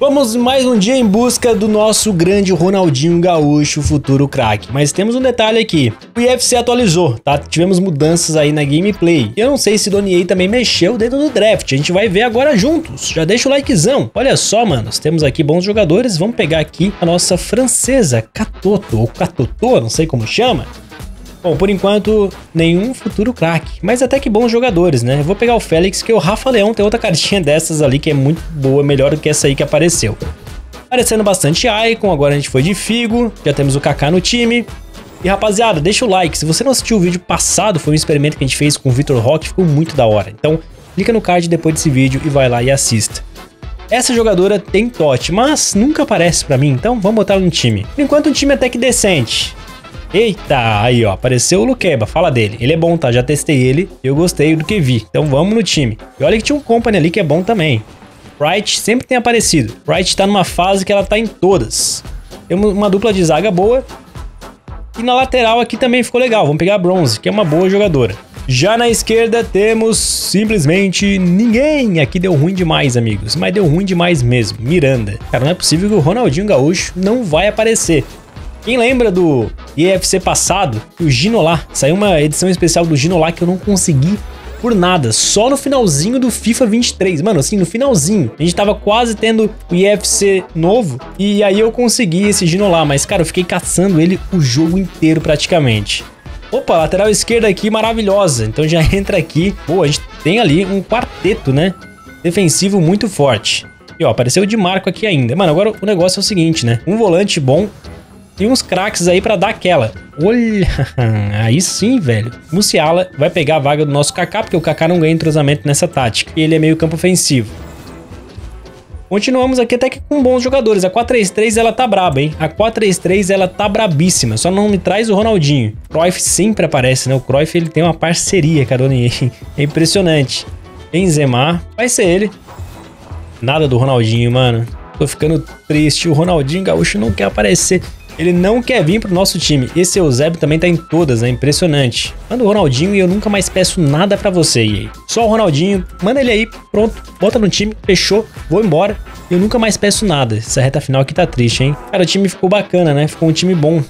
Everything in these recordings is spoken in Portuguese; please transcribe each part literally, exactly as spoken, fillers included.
Vamos mais um dia em busca do nosso grande Ronaldinho Gaúcho, futuro craque. Mas temos um detalhe aqui, o E A F C atualizou, tá? Tivemos mudanças aí na gameplay. Eu não sei se Donnie também mexeu dentro do draft, a gente vai ver agora juntos. Já deixa o likezão. Olha só, mano, nós temos aqui bons jogadores, vamos pegar aqui a nossa francesa, Catotô, ou Catotô, não sei como chama. Bom, por enquanto, nenhum futuro craque, mas até que bons jogadores, né? Eu vou pegar o Félix, que o Rafa Leão tem outra cartinha dessas ali que é muito boa, melhor do que essa aí que apareceu. Aparecendo bastante Icon, agora a gente foi de Figo, já temos o Kaká no time. E rapaziada, deixa o like, se você não assistiu o vídeo passado, foi um experimento que a gente fez com o Vitor Roque, ficou muito da hora. Então, clica no card depois desse vídeo e vai lá e assista. Essa jogadora tem Tote, mas nunca aparece pra mim, então vamos botar ela no time. Por enquanto, um time até que decente. Eita, aí ó, apareceu o Lukeba, fala dele. Ele é bom, tá? Já testei ele, eu gostei do que vi. Então vamos no time. E olha que tinha um company ali que é bom também. Bright sempre tem aparecido. Bright tá numa fase que ela tá em todas. Temos uma dupla de zaga boa. E na lateral aqui também ficou legal. Vamos pegar a Bronze, que é uma boa jogadora. Já na esquerda temos simplesmente ninguém. Aqui deu ruim demais, amigos. Mas deu ruim demais mesmo. Miranda. Cara, não é possível que o Ronaldinho Gaúcho não vai aparecer. Quem lembra do E A F C passado, o Ginolá, saiu uma edição especial do Ginolá que eu não consegui por nada, só no finalzinho do FIFA vinte e três, mano, assim, no finalzinho, a gente tava quase tendo o E A F C novo, e aí eu consegui esse Ginolá, mas cara, eu fiquei caçando ele o jogo inteiro praticamente. Opa, lateral esquerda aqui, maravilhosa, então já entra aqui, pô, a gente tem ali um quarteto, né, defensivo muito forte. E ó, apareceu o Di Marco aqui ainda, mano, agora o negócio é o seguinte, né, um volante bom, e uns craques aí pra dar aquela. Olha, aí sim, velho. Musiala vai pegar a vaga do nosso Kaká, porque o Kaká não ganha entrosamento nessa tática. E ele é meio campo ofensivo. Continuamos aqui até que com bons jogadores. A quatro três três ela tá braba, hein? A quatro três três ela tá brabíssima. Só não me traz o Ronaldinho. Cruyff sempre aparece, né? O Cruyff ele tem uma parceria, cara. É impressionante. Benzema, vai ser ele. Nada do Ronaldinho, mano. Tô ficando triste. O Ronaldinho Gaúcho não quer aparecer. Ele não quer vir pro nosso time. Esse Eusebio também tá em todas, né? Impressionante. Manda o Ronaldinho e eu nunca mais peço nada pra você, E A. Só o Ronaldinho, manda ele aí, pronto, bota no time, fechou, vou embora. Eu nunca mais peço nada. Essa reta final aqui tá triste, hein? Cara, o time ficou bacana, né? Ficou um time bom.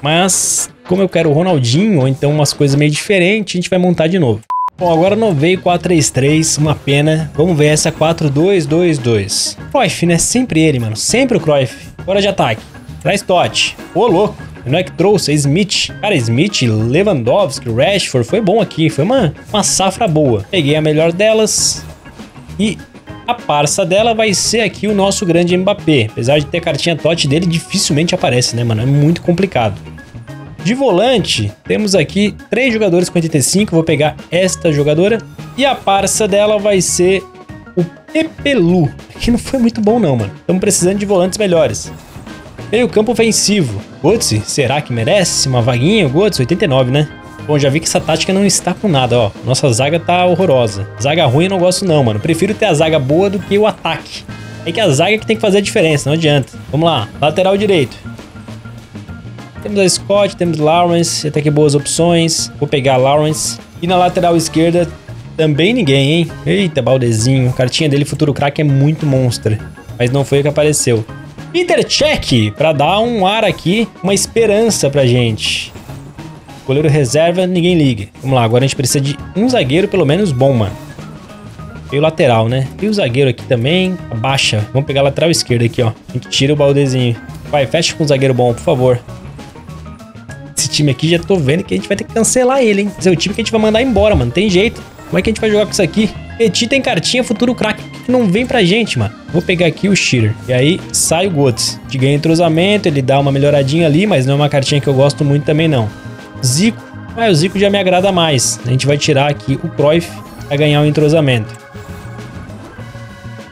Mas, como eu quero o Ronaldinho, ou então umas coisas meio diferentes, a gente vai montar de novo. Bom, agora não veio quatro três três, uma pena. Vamos ver essa quatro dois dois dois. Cruyff, né? Sempre ele, mano. Sempre o Cruyff. Agora de ataque. Traz Tote. Ô, louco. Não é que trouxe, é Smith. Cara, Smith, Lewandowski, Rashford, foi bom aqui. Foi uma, uma safra boa. Peguei a melhor delas. E a parça dela vai ser aqui o nosso grande Mbappé. Apesar de ter cartinha Tote dele, dificilmente aparece, né, mano? É muito complicado. De volante, temos aqui três jogadores com oitenta e cinco. Vou pegar esta jogadora. E a parça dela vai ser o Pepelu. Que não foi muito bom, não, mano. Estamos precisando de volantes melhores. Meio campo ofensivo. Guts, será que merece uma vaguinha? Guts, oitenta e nove, né? Bom, já vi que essa tática não está com nada, ó. Nossa zaga tá horrorosa. Zaga ruim eu não gosto não, mano. Prefiro ter a zaga boa do que o ataque. É que a zaga que tem que fazer a diferença, não adianta. Vamos lá, lateral direito. Temos a Scott, temos Lawrence, até que boas opções. Vou pegar a Lawrence. E na lateral esquerda, também ninguém, hein? Eita, baldezinho. A cartinha dele, futuro craque, é muito monstra. Mas não foi o que apareceu. Intercheck, pra dar um ar aqui, uma esperança pra gente. Goleiro reserva, ninguém liga. Vamos lá, agora a gente precisa de um zagueiro pelo menos bom, mano. E o lateral, né? E o zagueiro aqui também, abaixa. Vamos pegar a lateral esquerda aqui, ó. A gente tira o baldezinho. Vai, fecha com um zagueiro bom, por favor. Esse time aqui já tô vendo que a gente vai ter que cancelar ele, hein? Esse é o time que a gente vai mandar embora, mano. Tem jeito. Como é que a gente vai jogar com isso aqui? Petit tem cartinha, futuro craque. Não vem pra gente, mano. Vou pegar aqui o Shearer. E aí sai o Guts. A gente ganha entrosamento, ele dá uma melhoradinha ali, mas não é uma cartinha que eu gosto muito também, não. Zico. Ah, o Zico já me agrada mais. A gente vai tirar aqui o Cruyff pra ganhar o entrosamento.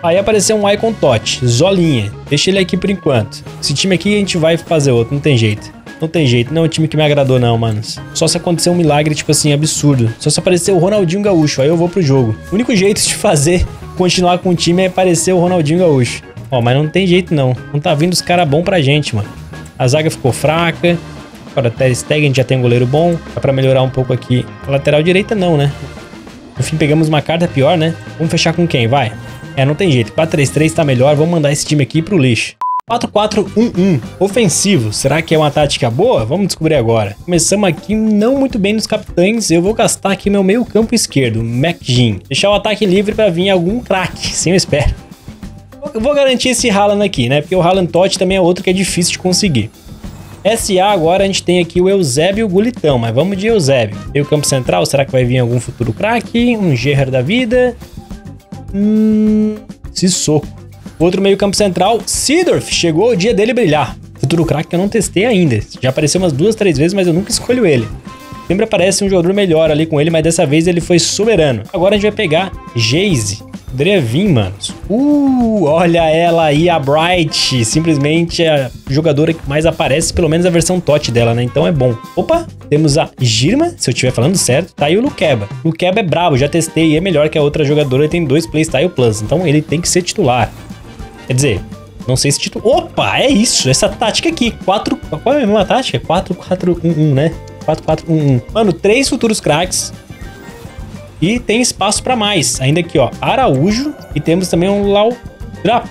Aí apareceu um Icon Tote. Zolinha. Deixa ele aqui por enquanto. Esse time aqui a gente vai fazer outro, não tem jeito. Não tem jeito, não é um time que me agradou não, mano. Só se acontecer um milagre, tipo assim, absurdo. Só se aparecer o Ronaldinho Gaúcho, aí eu vou pro jogo. O único jeito de fazer continuar com o time é aparecer o Ronaldinho Gaúcho. Ó, mas não tem jeito não. Não tá vindo os caras bons pra gente, mano. A zaga ficou fraca. Agora até Stegen, a gente já tem um goleiro bom. Dá pra melhorar um pouco aqui. A lateral direita não, né? No fim, pegamos uma carta pior, né? Vamos fechar com quem? Vai. É, não tem jeito. quatro três três tá melhor. Vamos mandar esse time aqui pro lixo. quatro quatro um um, ofensivo. Será que é uma tática boa? Vamos descobrir agora. Começamos aqui não muito bem nos capitães. Eu vou gastar aqui meu meio campo esquerdo, McGinn. Deixar o ataque livre para vir algum craque, sim, eu espero. Eu vou garantir esse Haaland aqui, né? Porque o Haaland Tote também é outro que é difícil de conseguir. S A agora a gente tem aqui o Eusebio e o Gulitão, mas vamos de Eusebio. Meio campo central, será que vai vir algum futuro craque? Um Gerrard da vida? Hum... Se soco. Outro meio campo central, Seedorf, chegou o dia dele brilhar. Futuro craque que eu não testei ainda, já apareceu umas duas, três vezes, mas eu nunca escolho ele. Sempre aparece um jogador melhor ali com ele, mas dessa vez ele foi soberano. Agora a gente vai pegar Jayce Drevin, manos. Uh, olha ela aí, a Bright, simplesmente a jogadora que mais aparece, pelo menos a versão Tote dela, né? Então é bom. Opa, temos a Girma, se eu estiver falando certo, tá aí o Lukeba. O Lukeba é brabo, já testei e é melhor que a outra jogadora, ele tem dois playstyle plus, então ele tem que ser titular. Quer dizer, não sei se título... Opa, é isso, essa tática aqui. quatro... Qual é a mesma tática? quatro quatro um um, né? quatro quatro um um. Mano, três futuros craques. E tem espaço pra mais. Ainda aqui, ó, Araújo. E temos também um Laudrap.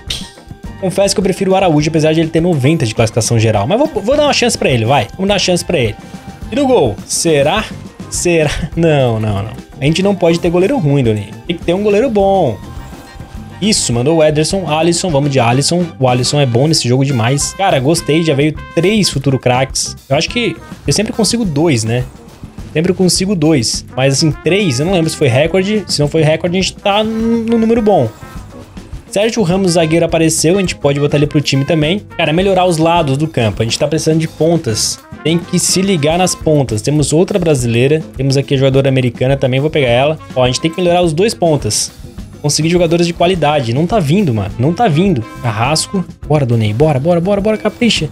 Confesso que eu prefiro o Araújo, apesar de ele ter noventa de classificação geral. Mas vou, vou dar uma chance pra ele, vai. Vamos dar uma chance pra ele. E no gol? Será? Será? Não, não, não. A gente não pode ter goleiro ruim, Donnie. Tem que ter um goleiro bom. Isso, mandou o Ederson, Alisson, vamos de Alisson. O Alisson é bom nesse jogo demais. Cara, gostei, já veio três futuro craques. Eu acho que eu sempre consigo dois, né? Sempre consigo dois. Mas assim, três, eu não lembro se foi recorde. Se não foi recorde, a gente tá no número bom. Sérgio Ramos, zagueiro, apareceu. A gente pode botar ele pro time também. Cara, melhorar os lados do campo. A gente tá precisando de pontas. Tem que se ligar nas pontas. Temos outra brasileira. Temos aqui a jogadora americana também, vou pegar ela. Ó, a gente tem que melhorar os dois pontas. Conseguir jogadores de qualidade. Não tá vindo, mano. Não tá vindo. Carrasco. Bora, Donnie. Bora, bora, bora, bora, capricha.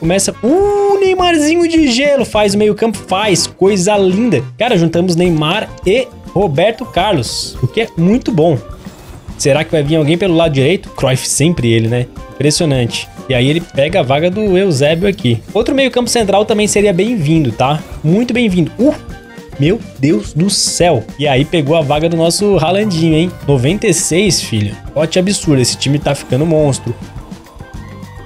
Começa... Uh, Neymarzinho de gelo. Faz o meio campo. Faz. Coisa linda. Cara, juntamos Neymar e Roberto Carlos. O que é muito bom. Será que vai vir alguém pelo lado direito? Cruyff, sempre ele, né? Impressionante. E aí ele pega a vaga do Eusebio aqui. Outro meio campo central também seria bem-vindo, tá? Muito bem-vindo. Uh! Meu Deus do céu. E aí pegou a vaga do nosso Haalandinho, hein? noventa e seis, filho. Pote absurdo. Esse time tá ficando monstro.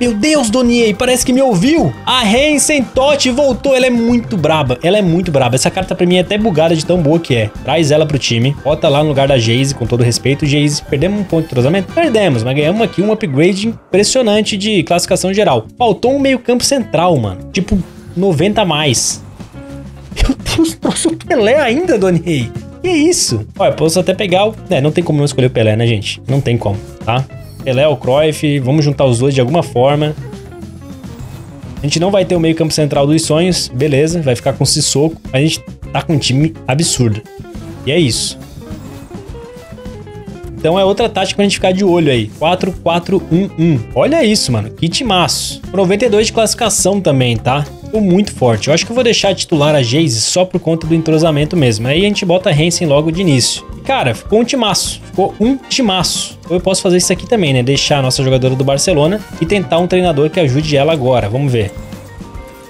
Meu Deus, Donnie, parece que me ouviu. A Hansen Tote voltou. Ela é muito braba. Ela é muito braba. Essa carta pra mim é até bugada de tão boa que é. Traz ela pro time. Bota lá no lugar da Jayce, com todo respeito. Jayce, perdemos um ponto de entrosamento? Perdemos, mas ganhamos aqui um upgrade impressionante de classificação geral. Faltou um meio campo central, mano. Tipo, noventa a mais. Meu Deus, trouxe o Pelé ainda, Donnie. Que isso? Olha, posso até pegar o... É, não tem como não escolher o Pelé, né, gente? Não tem como, tá? Pelé, o Cruyff, vamos juntar os dois de alguma forma. A gente não vai ter o meio campo central dos sonhos, beleza, vai ficar com o Sissoko. A gente tá com um time absurdo. E é isso. Então é outra tática pra gente ficar de olho aí. quatro quatro um um. Olha isso, mano. Que timaço. noventa e dois de classificação também, tá? Tô muito forte. Eu acho que eu vou deixar titular a Jayce só por conta do entrosamento mesmo. Aí a gente bota a Hansen logo de início. E, cara, ficou um timaço. Ficou um timaço. Eu posso fazer isso aqui também, né? Deixar a nossa jogadora do Barcelona e tentar um treinador que ajude ela agora. Vamos ver.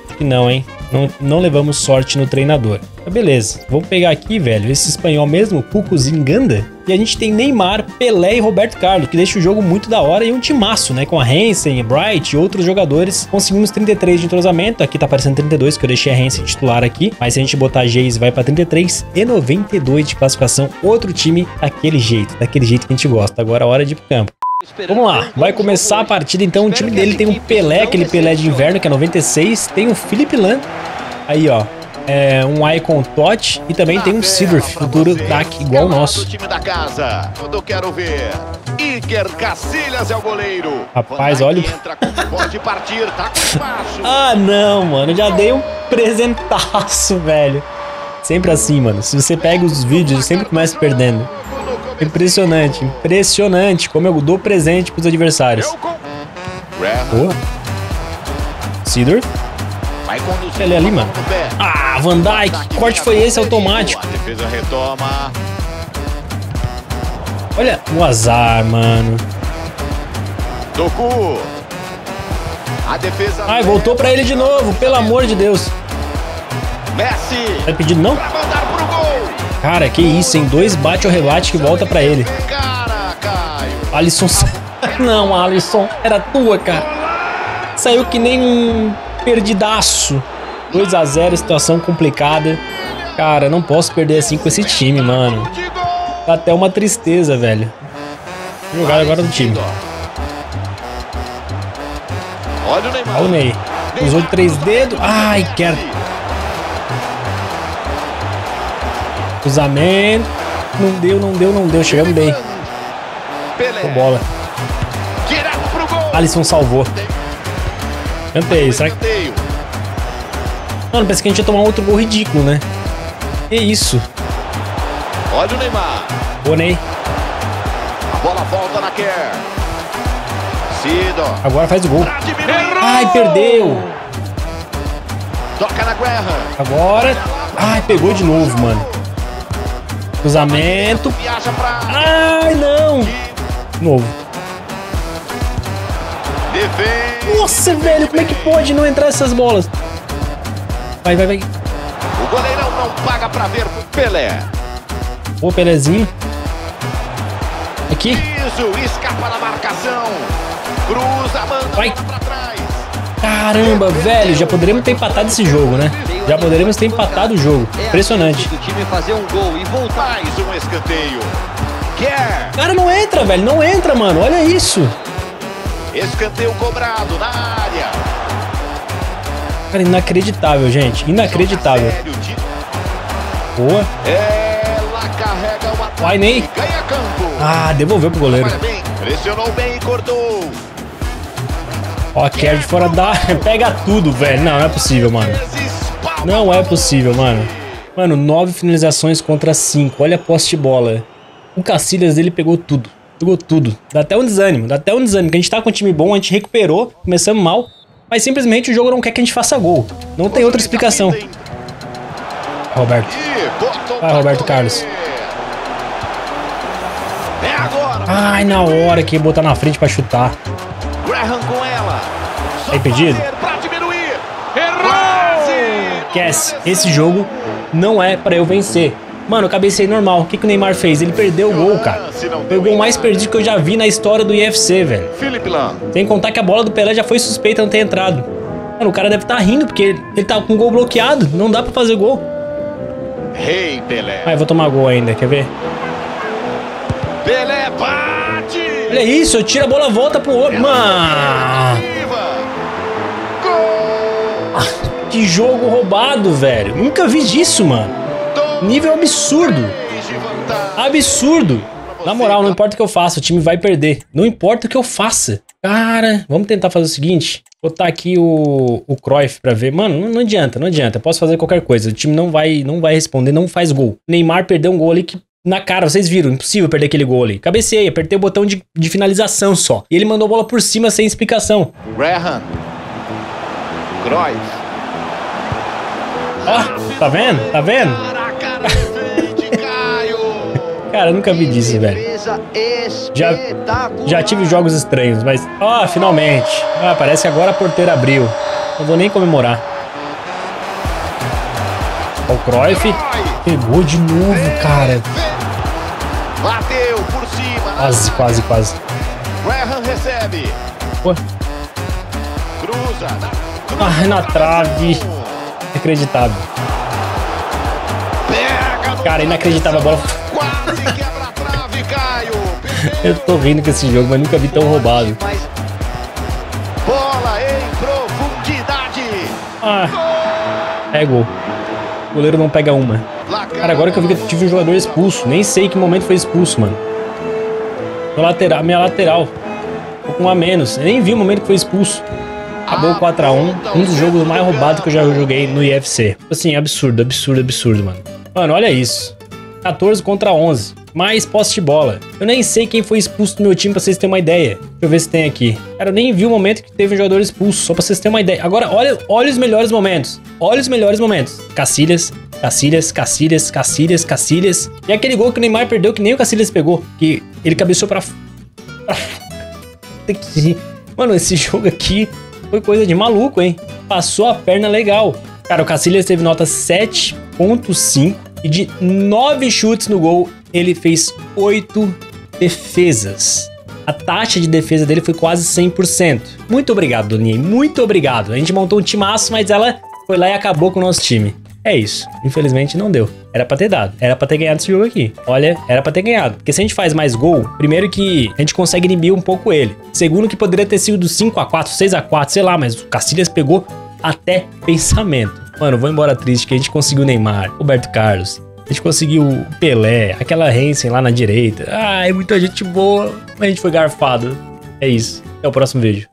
Acho que não, hein? Não, não levamos sorte no treinador. Mas beleza. Vamos pegar aqui, velho, esse espanhol mesmo, Cucuzinganda. E a gente tem Neymar, Pelé e Roberto Carlos, que deixa o jogo muito da hora e um timaço, né? Com a Hansen, Bright e outros jogadores. Conseguimos trinta e três de entrosamento. Aqui tá aparecendo trinta e dois, que eu deixei a Hansen titular aqui. Mas se a gente botar a Jayce, vai pra trinta e três. E noventa e dois de classificação. Outro time daquele jeito. Daquele jeito que a gente gosta. Agora é hora de ir pro campo. Vamos lá, vai começar a partida então. O time dele tem o Pelé, aquele Pelé de inverno que é noventa e seis, tem o Philip Lahm, aí ó, é um Icon Tote e também tem um Seedorf, futuro ataque igual o nosso. Time da casa, quando eu quero ver, Iker Casillas é o goleiro. Rapaz, olha. Pode partir, tá com espaço. Ah não, mano, já dei um presentaço, velho. Sempre assim, mano, se você pega os vídeos, sempre começa perdendo. Impressionante, impressionante como eu dou presente pros adversários. Boa. Seedorf. Pelé ali, mano. Ah, Van Dijk. Que corte foi esse automático? Olha o azar, mano. Ai, voltou pra ele de novo, pelo amor de Deus. Tá pedindo não? Cara, que isso, hein? Dois bate ou rebate que volta pra ele. Caraca! Alisson. Não, Alisson, era tua, cara. Saiu que nem um perdidaço. dois a zero, situação complicada. Cara, não posso perder assim com esse time, mano. Dá até uma tristeza, velho. Jogada agora do time. Olha o Neymar. Olha o Ney. Usou de três dedos. Ai, quero. Cruzamento. Não deu, não deu, não deu. Chegamos bem. Com bola. Alisson salvou. Cantei, será que... Mano, parece que a gente ia tomar outro gol ridículo, né? Que isso? Olha o Neymar. O Ney. A bola volta na Kerr. Cido. Agora faz o gol. Errou! Ai, perdeu. Toca na guerra. Agora. Ai, pegou de novo, mano. Cruzamento. Ai, não. De novo. Nossa, velho, como é que pode não entrar essas bolas? Vai, vai, vai. O goleirão não paga pra ver o Pelé. Ô, Pelézinho. Aqui. Isso, escapa na marcação. Cruza, manda. Vai. Pra trás. Caramba, velho, já poderíamos ter empatado esse jogo, né? Já poderíamos ter empatado o jogo. Impressionante. O time fazer um gol e voltar. Mais um escanteio. Cara, não entra, velho, não entra, mano. Olha isso. Escanteio cobrado na área. Cara, inacreditável, gente. Inacreditável. Boa. Ela carrega uma... Vai, Ney. Ah, devolveu pro goleiro. Pressionou bem e cortou. Ó, a Kerr de fora da... Pega tudo, velho. Não, não é possível, mano. Não é possível, mano. Mano, nove finalizações contra cinco. Olha a posse de bola. O Casillas dele pegou tudo. Pegou tudo. Dá até um desânimo. Dá até um desânimo. Porque a gente tá com um time bom, a gente recuperou. Começamos mal. Mas simplesmente o jogo não quer que a gente faça gol. Não tem outra explicação. Roberto. Vai, Roberto Carlos. Ai, na hora que botar na frente pra chutar. Aí, pedido. Esquece. Esse jogo não é pra eu vencer. Mano, eu cabecei normal. O que, que o Neymar fez? Ele perdeu o gol, cara. Foi o gol mais perdido que eu já vi na história do E A F C, velho. Sem contar que a bola do Pelé já foi suspeita não ter entrado. Mano, o cara deve estar tá rindo, porque ele, ele tá com o gol bloqueado. Não dá pra fazer gol. Hey, Pelé. Ah, eu vou tomar gol ainda, quer ver? Pelé bate! Olha isso, eu tiro a bola, volta pro outro. Mano! Que jogo roubado, velho. Nunca vi disso, mano. Nível absurdo. Absurdo. Na moral, não importa o que eu faça, o time vai perder. Não importa o que eu faça. Cara, vamos tentar fazer o seguinte. Botar aqui o, o Cruyff pra ver. Mano, não, não adianta, não adianta. Eu posso fazer qualquer coisa. O time não vai, não vai responder, não faz gol. Neymar perdeu um gol ali que... Na cara, vocês viram. Impossível perder aquele gol ali. Cabecei, apertei o botão de, de finalização só. E ele mandou a bola por cima sem explicação. Graham. Cruyff. Ó, tá vendo? Tá vendo? Cara, eu nunca vi disso, velho. Já, já tive jogos estranhos, mas... Ó, oh, finalmente. Ah, parece que agora a porteira abriu. Não vou nem comemorar. Ó, o Cruyff. Pegou de novo, cara. Bateu por cima. Quase, quase, quase. Graham recebe. Cruza. Ah, na trave. Inacreditável. Cara, inacreditável a bola. Quase quebra a trave, Caio. Eu tô rindo com esse jogo, mas nunca vi tão roubado. Bola em profundidade. Ah, é gol. O goleiro não pega uma. Cara, agora que eu vi que eu tive um jogador expulso. Nem sei que momento foi expulso, mano. Meu lateral, minha lateral. Tô com um a menos. Eu nem vi o momento que foi expulso. Acabou quatro a um. Um dos jogos mais roubados que eu já joguei no E A F C. Assim, absurdo, absurdo, absurdo, mano. Mano, olha isso. quatorze contra onze. Mais posse de bola. Eu nem sei quem foi expulso do meu time pra vocês terem uma ideia. Deixa eu ver se tem aqui. Cara, eu nem vi o momento que teve um jogador expulso. Só pra vocês terem uma ideia. Agora, olha, olha os melhores momentos. Olha os melhores momentos. Casillas, Casillas, Casillas, Casillas, Casillas. E aquele gol que o Neymar perdeu que nem o Casillas pegou. Que ele cabeceou pra... Mano, esse jogo aqui foi coisa de maluco, hein? Passou a perna legal. Cara, o Casillas teve nota sete ponto cinco. E de nove chutes no gol, ele fez oito defesas. A taxa de defesa dele foi quase cem por cento. Muito obrigado, Donnie. Muito obrigado. A gente montou um timaço, mas ela foi lá e acabou com o nosso time. É isso. Infelizmente não deu. Era pra ter dado. Era pra ter ganhado esse jogo aqui. Olha, era pra ter ganhado. Porque se a gente faz mais gol, primeiro que a gente consegue inibir um pouco ele. Segundo que poderia ter sido cinco a quatro, seis a quatro, sei lá, mas o Casillas pegou até pensamento. Mano, vou embora triste que a gente conseguiu o Neymar, Roberto Carlos. A gente conseguiu o Pelé, aquela Hansen lá na direita. Ai, muita gente boa. Mas a gente foi garfado. É isso. Até o próximo vídeo.